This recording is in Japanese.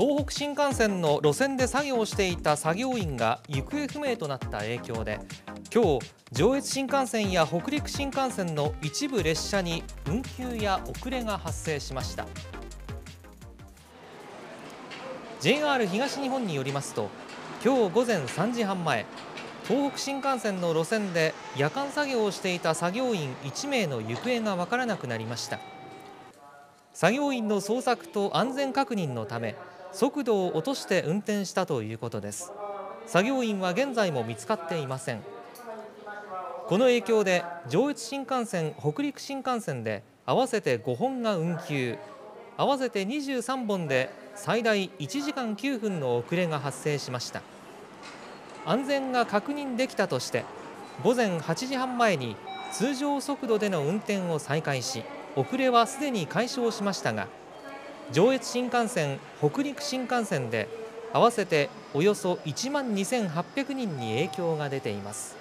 東北新幹線の路線で作業していた作業員が行方不明となった影響で、今日上越新幹線や北陸新幹線の一部列車に運休や遅れが発生しました。 JR 東日本によりますと、今日午前3時半前、東北新幹線の路線で夜間作業をしていた作業員1名の行方が分からなくなりました。作業員の捜索と安全確認のため、速度を落として運転したということです。作業員は現在も見つかっていません。この影響で上越新幹線、北陸新幹線で合わせて5本が運休、合わせて23本で最大1時間9分の遅れが発生しました。安全が確認できたとして、午前8時半前に通常速度での運転を再開し、遅れはすでに解消しましたが、上越新幹線、北陸新幹線で合わせておよそ1万2800人に影響が出ています。